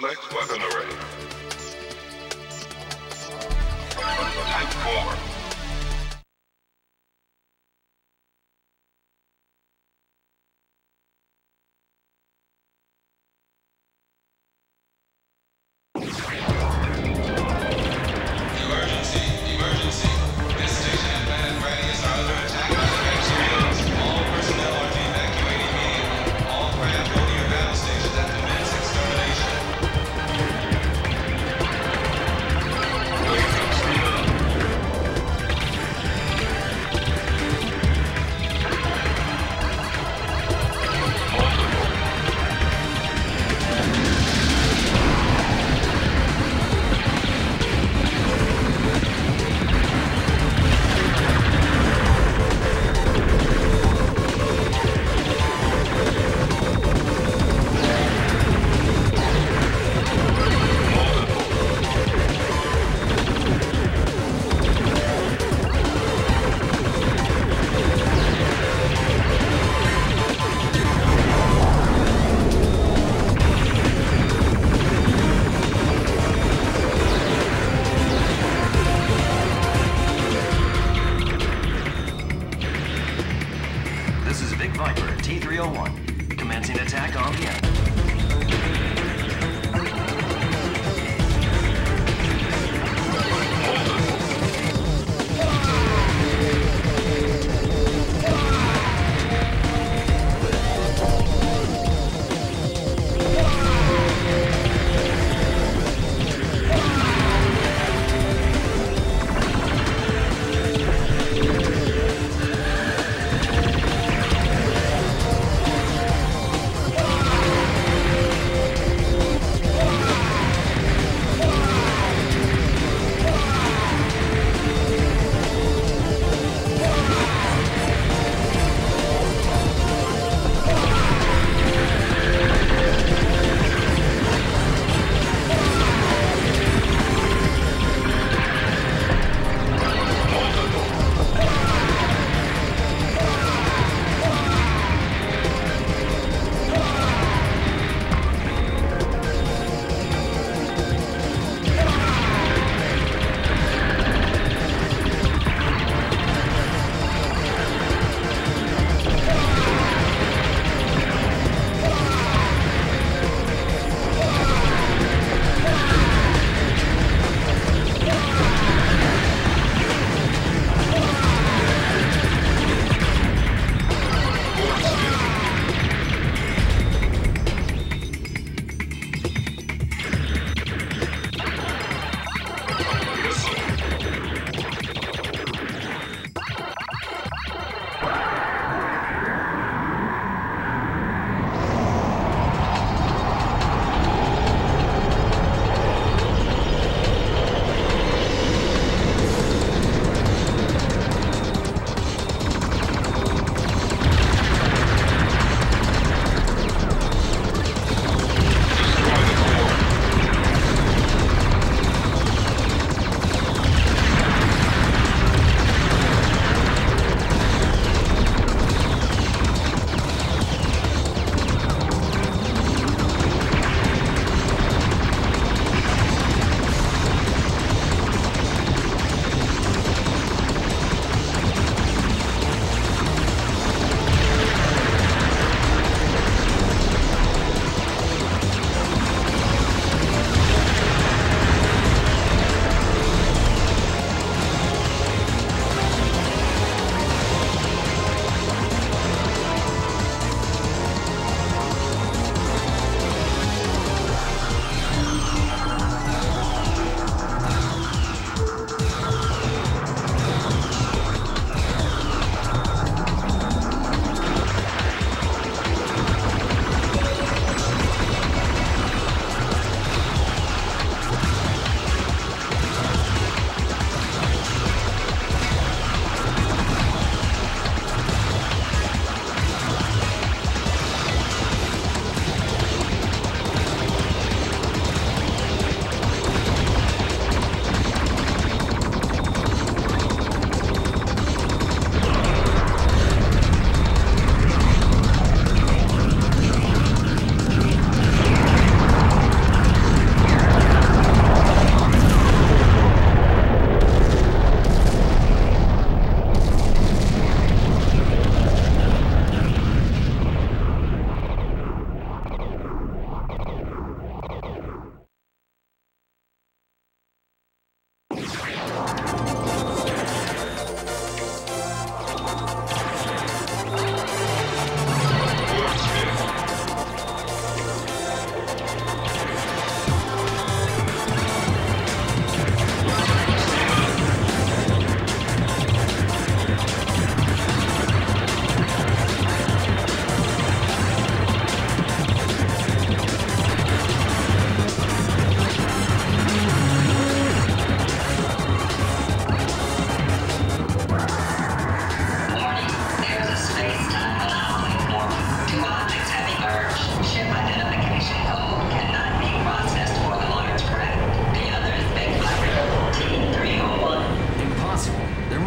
Select weapon array. Type forward.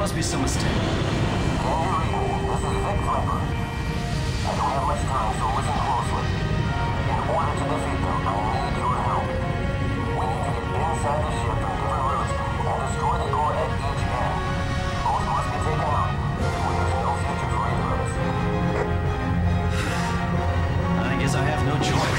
must be some mistake. This is Vic Viper. I don't have much time, so listen closely. In order to defeat them, I need your help. We need to get inside the ship from different routes and destroy the core at each end. Both must be taken out. There's no future for either of us. I guess I have no choice.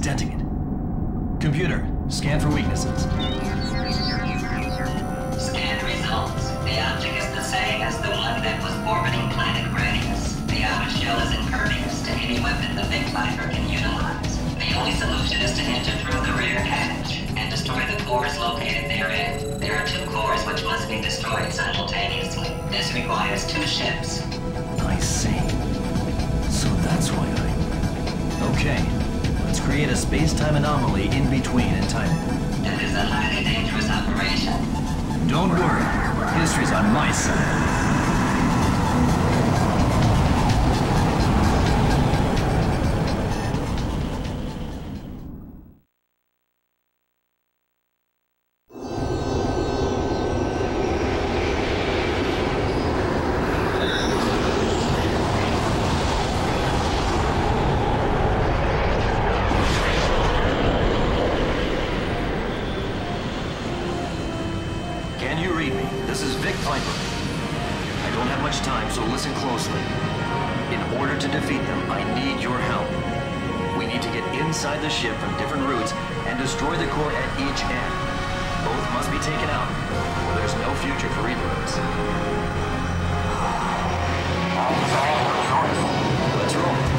denting it. Computer, scan for weaknesses. Scan results. The object is the same as the one that was orbiting planet Gradius. The outer shell is impervious to any weapon the Vic Viper can utilize. The only solution is to enter through the rear hatch and destroy the cores located therein. There are two cores which must be destroyed simultaneously. This requires two ships. I see. So that's why I... Okay, let's create a space-time anomaly in between and time it. That is a highly dangerous operation. Don't worry. History's on my side. This is Vic Viper. I don't have much time, so listen closely. In order to defeat them, I need your help. We need to get inside the ship from different routes and destroy the core at each end. Both must be taken out, or there's no future for either of us. Let's roll.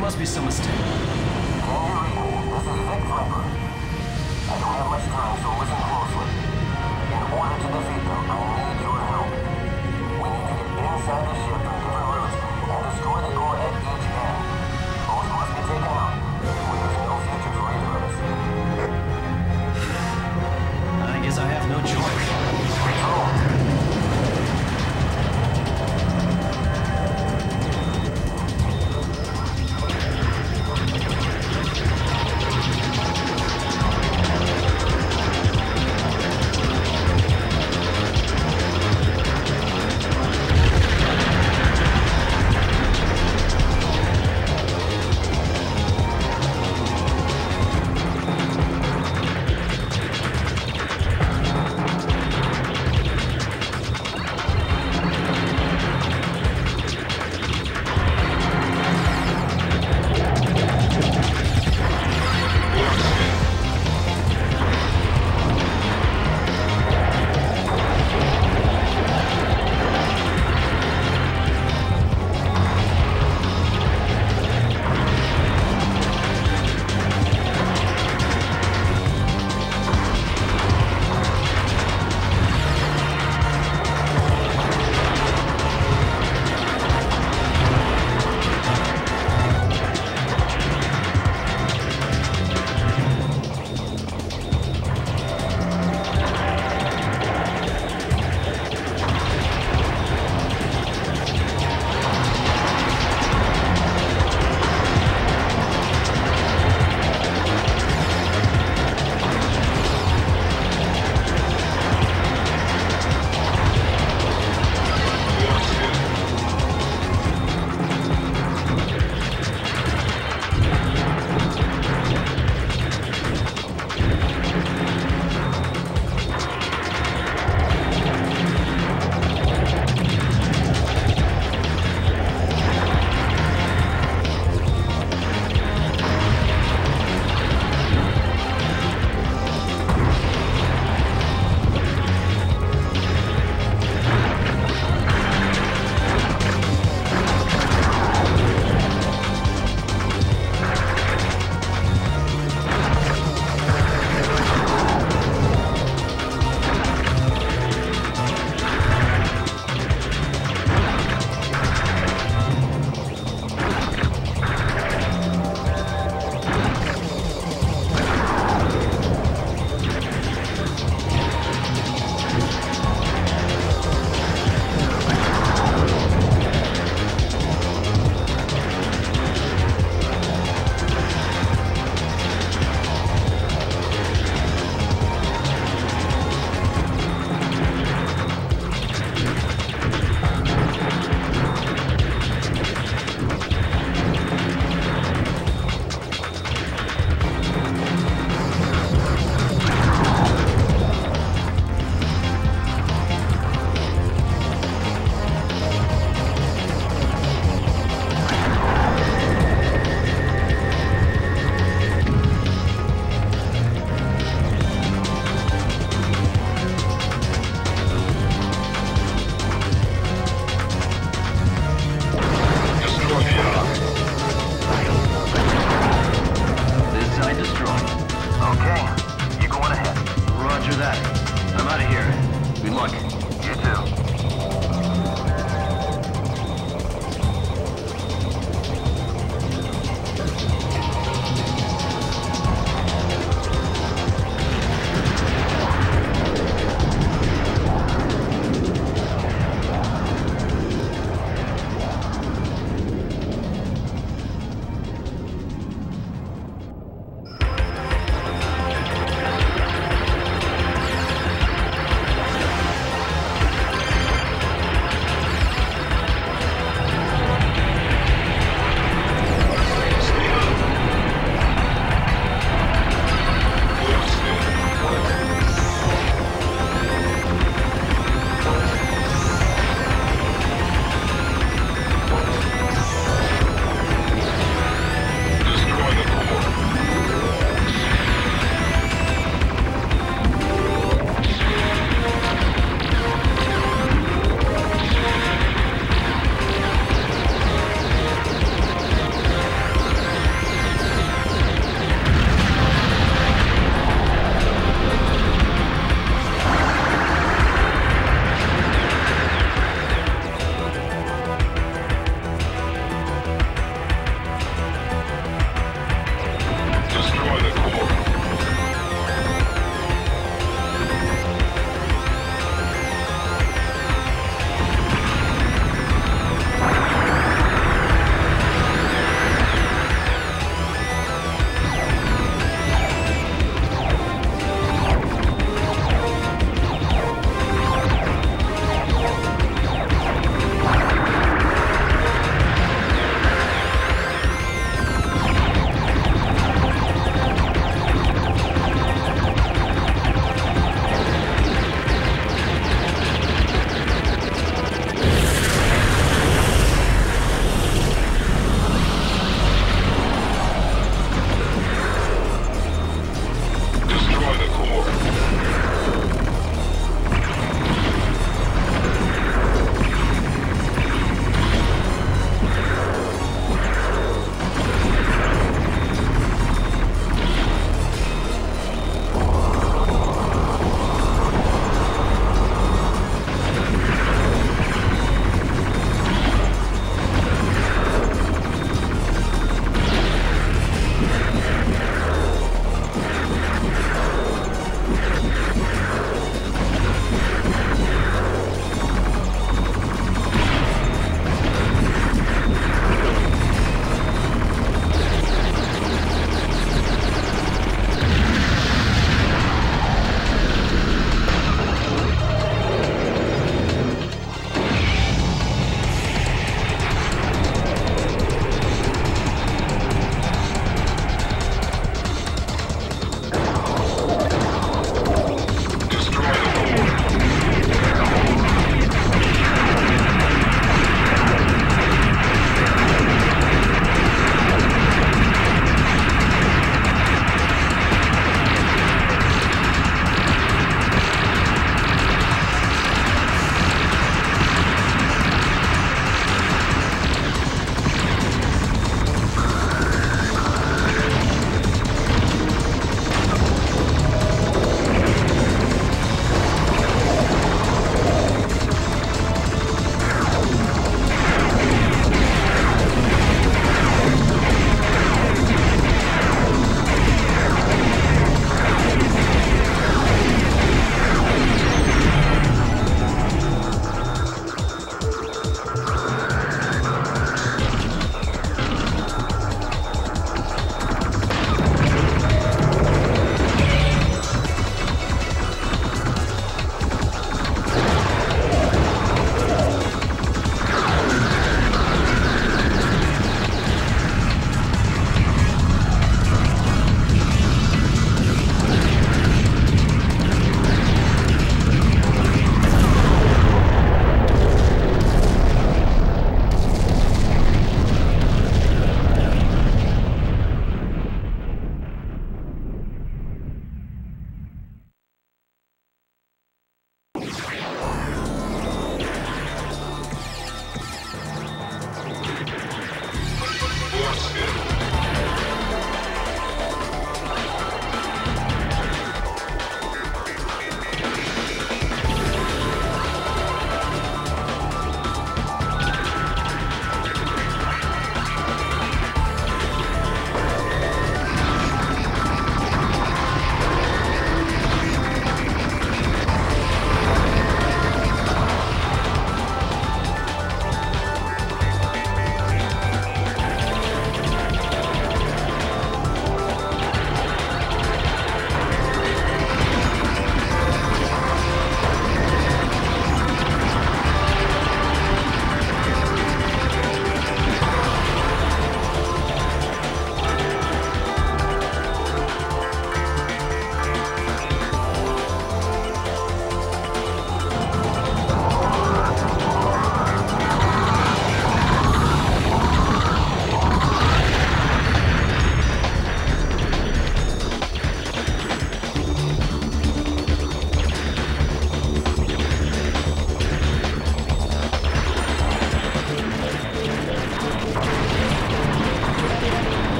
must be some mistake. This is Vic Viper. I don't have much time, so listen closely. In order to defeat them, I need your help. We need to get inside the ship from different routes and destroy the core at each end. Both must be taken out. There's no future for either of us. I guess I have no choice. Control.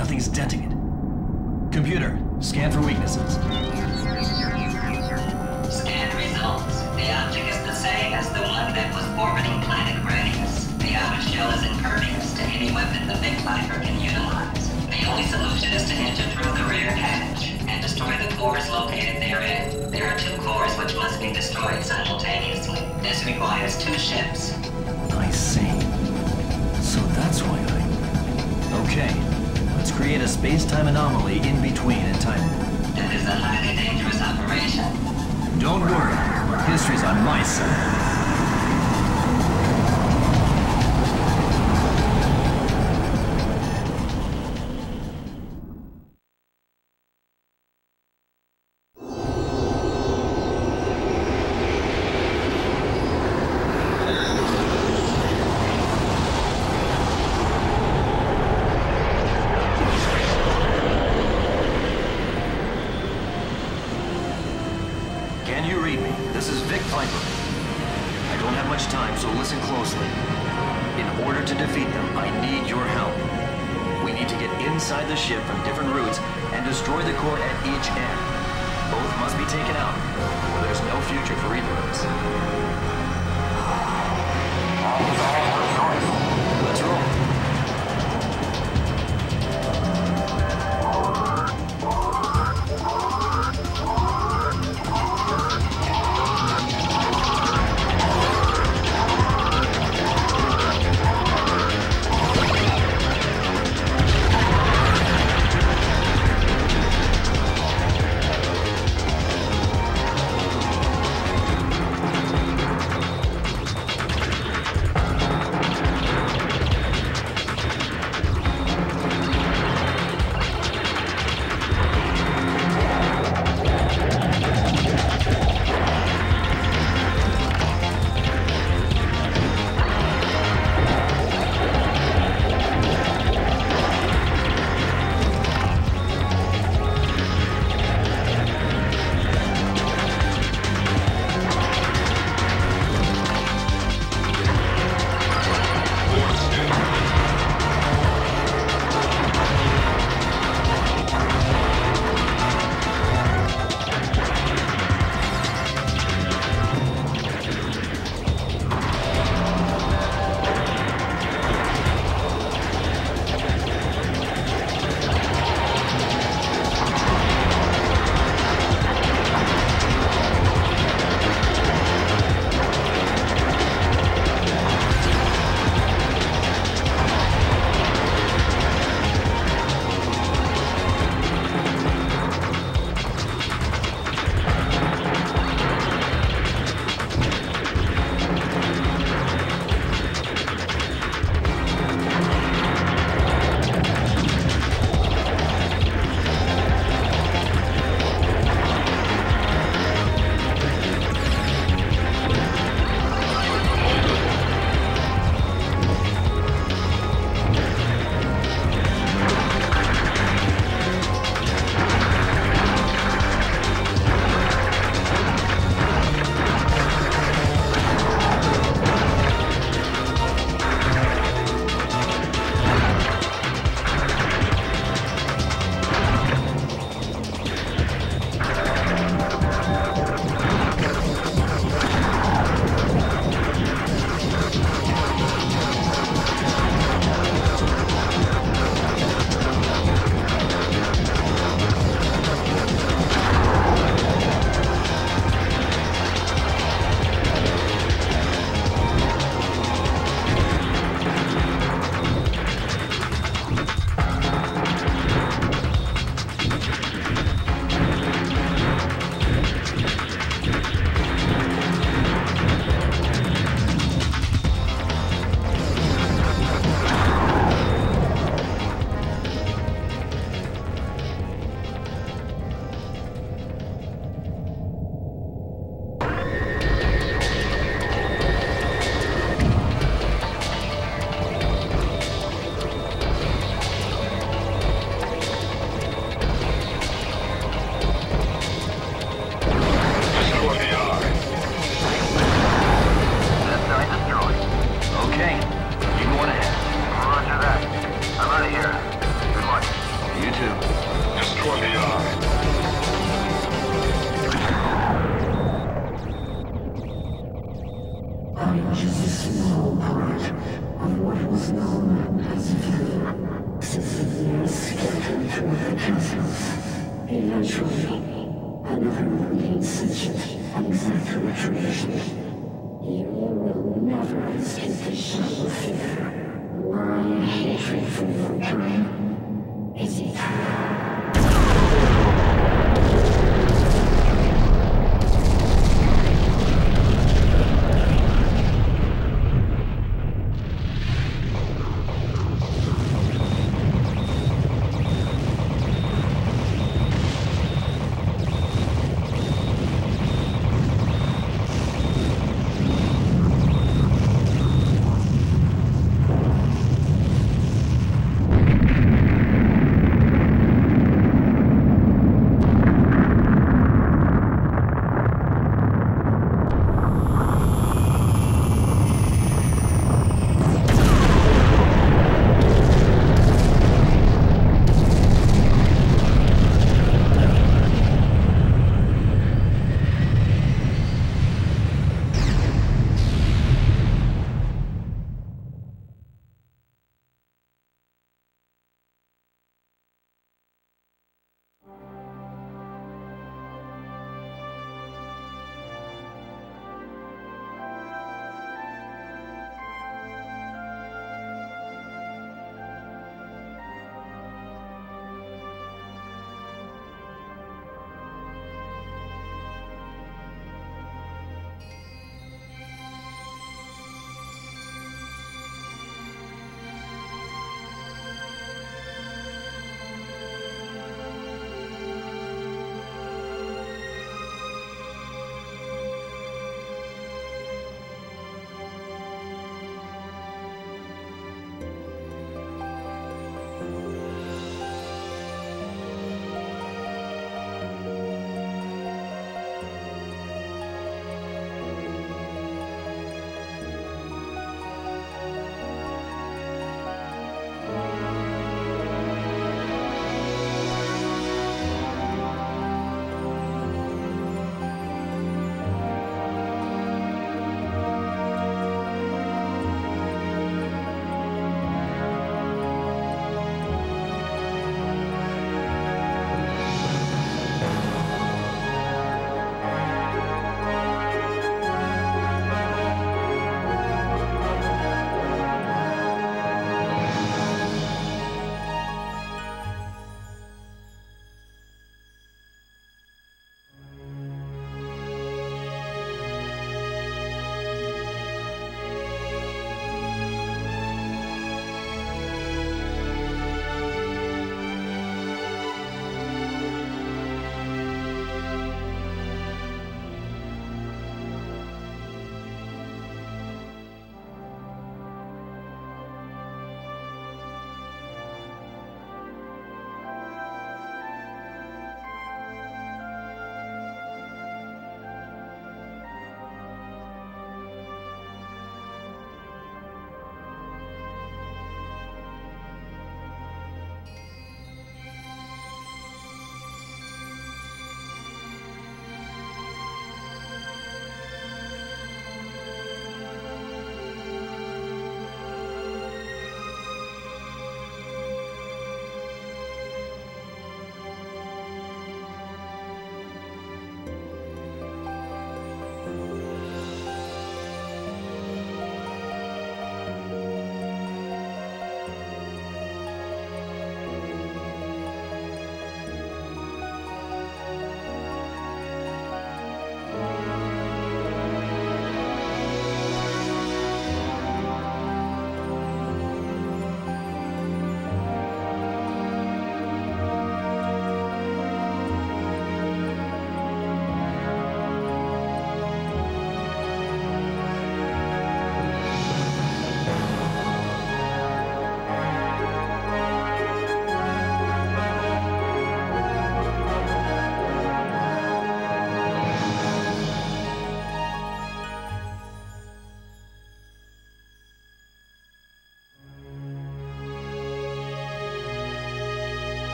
Nothing's denting it. Computer, scan for weaknesses. Scan results. The object is the same as the one that was orbiting planet Radius. The outer shell is impervious to any weapon the Vic Viper can utilize. The only solution is to enter through the rear hatch and destroy the cores located therein. There are two cores which must be destroyed simultaneously. This requires two ships. I see. So that's why I... Okay, let's create a space-time anomaly in between and time. That is a highly dangerous operation. Don't worry. History's on my side. Can you read me? This is Vic Viper. I don't have much time, so listen closely. In order to defeat them, I need your help. We need to get inside the ship from different routes and destroy the core at each end. Both must be taken out, or there's no future for either of us. Let's roll. more counsel, eventually another moving sentient exact retribution. You will never escape the shadow of fear. My hatred for your kind is eternal.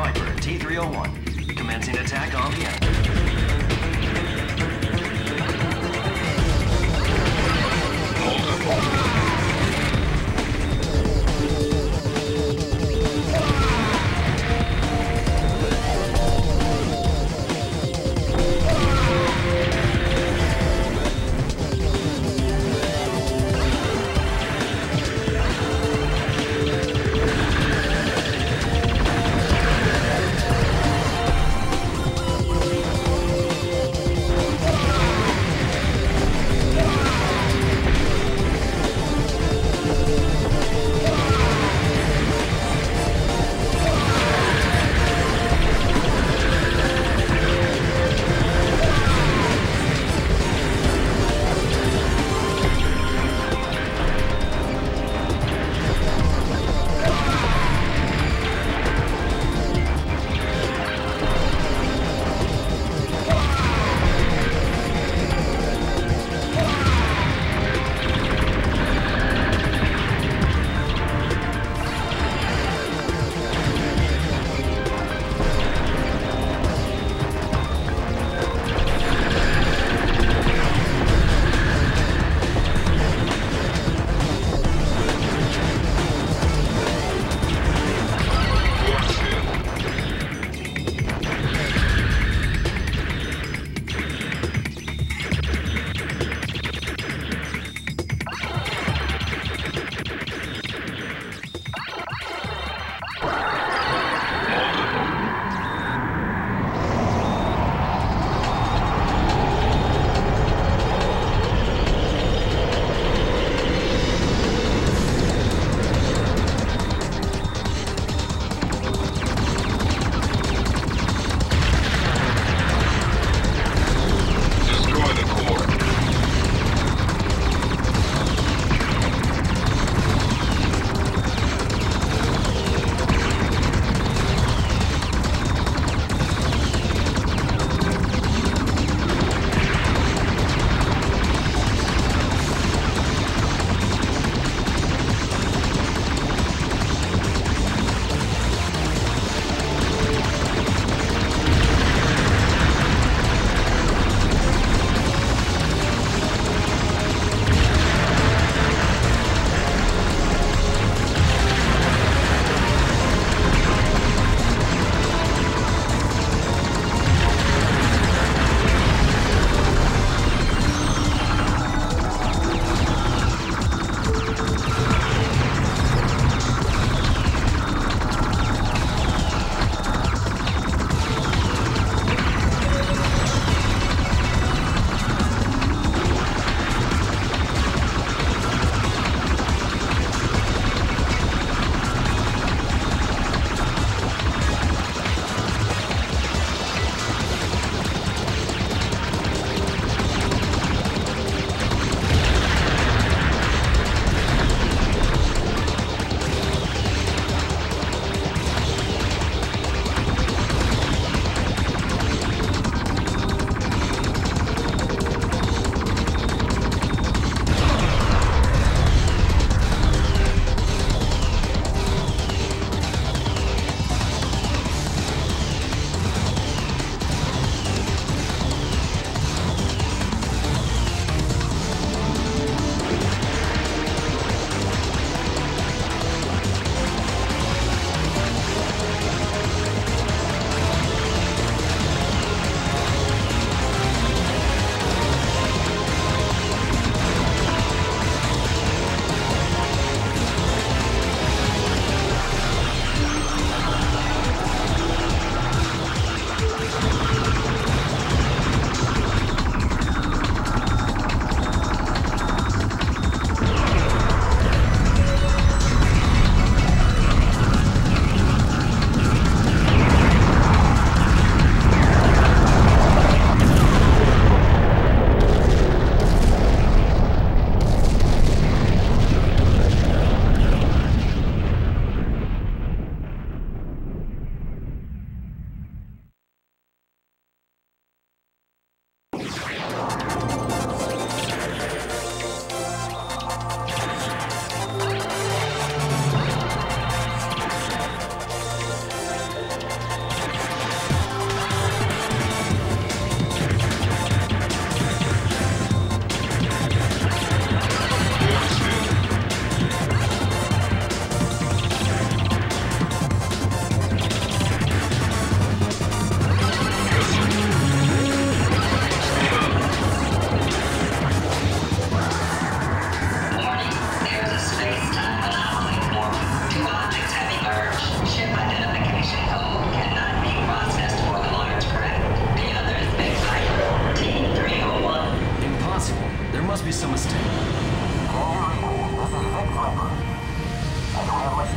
Viper T301. Commencing attack on the enemy. Hold up.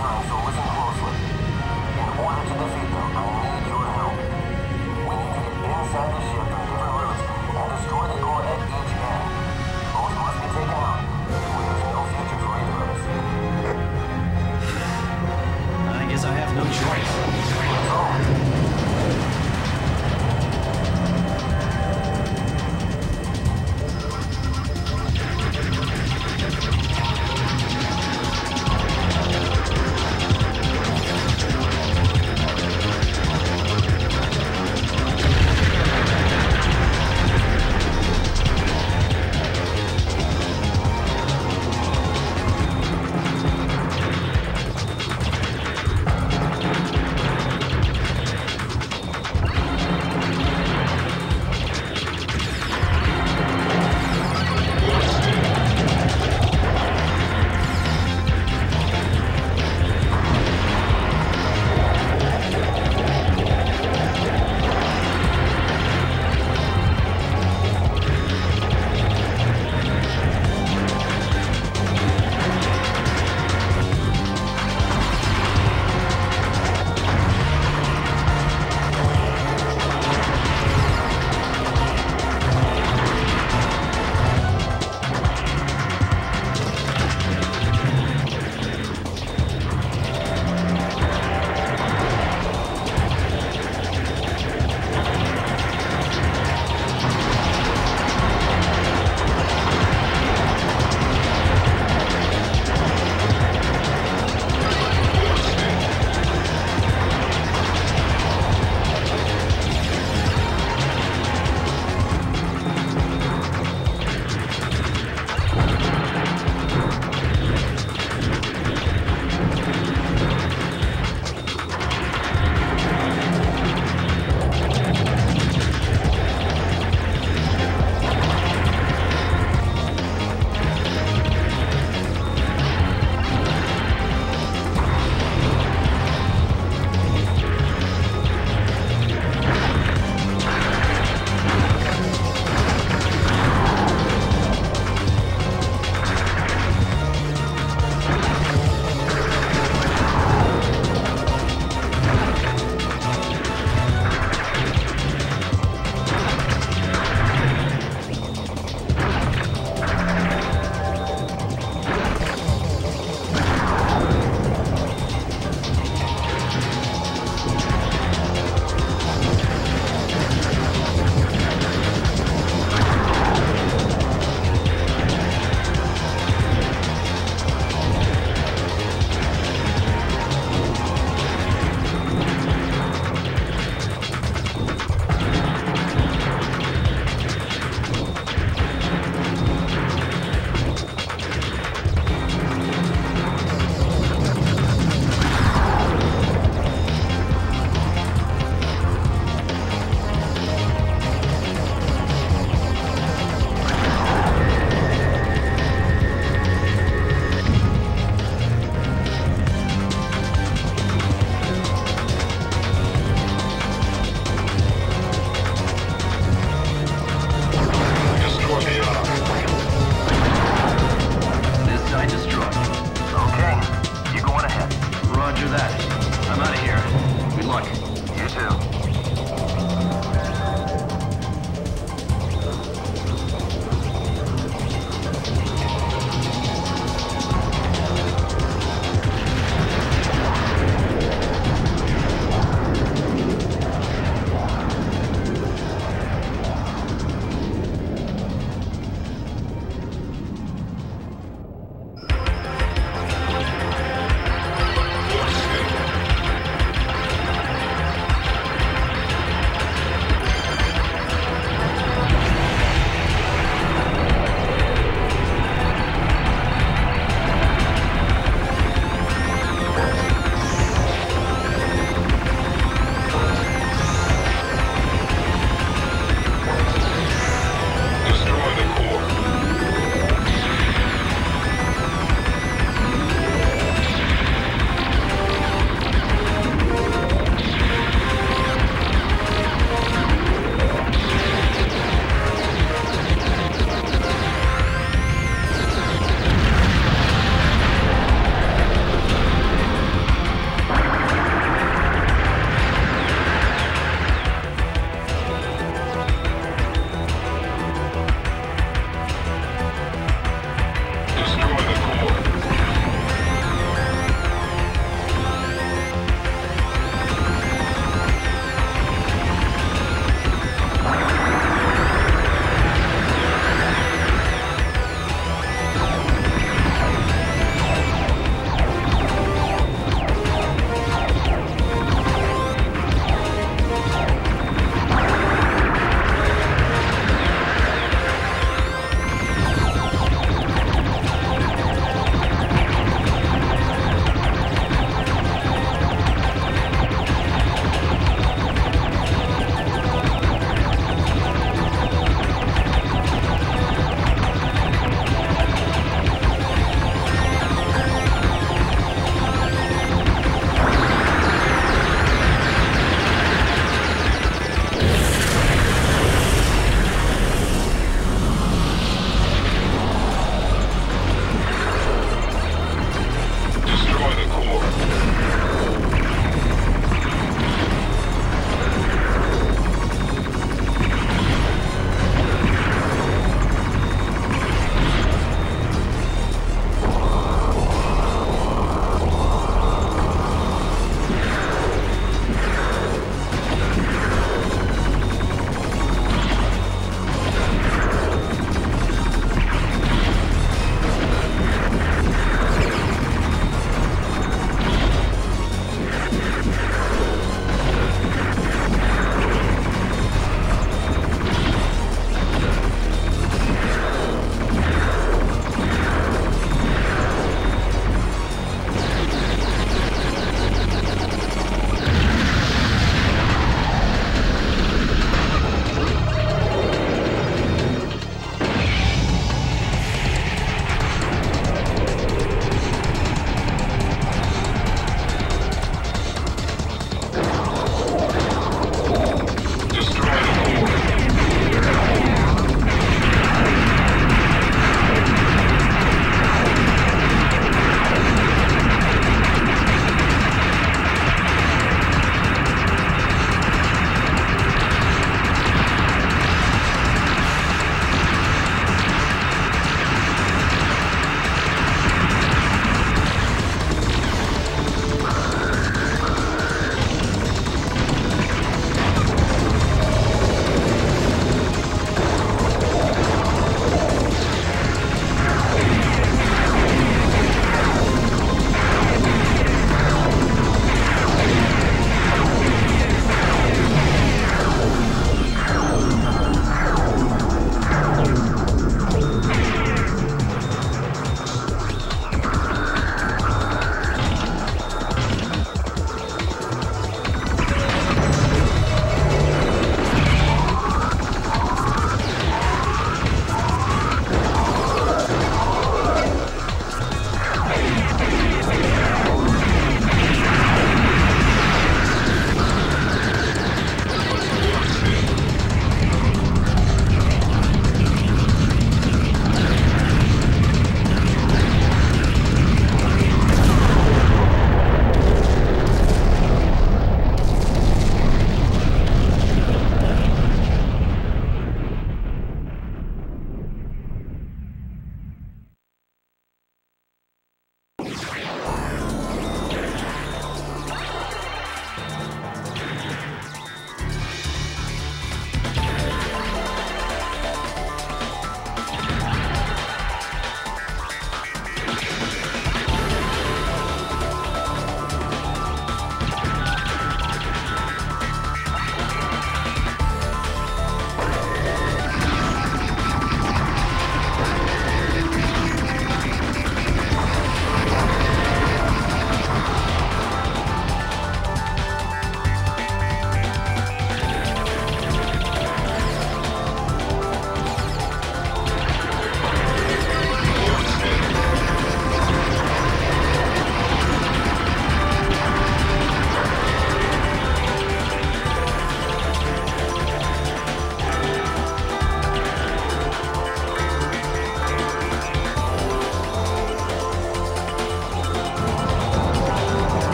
time, so listen closely. In order to defeat them, I need your help. We need to get inside the ship on different routes and destroy the core at each end. Both must be taken out. There's no future for either of us. I guess I have no choice.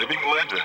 living legend.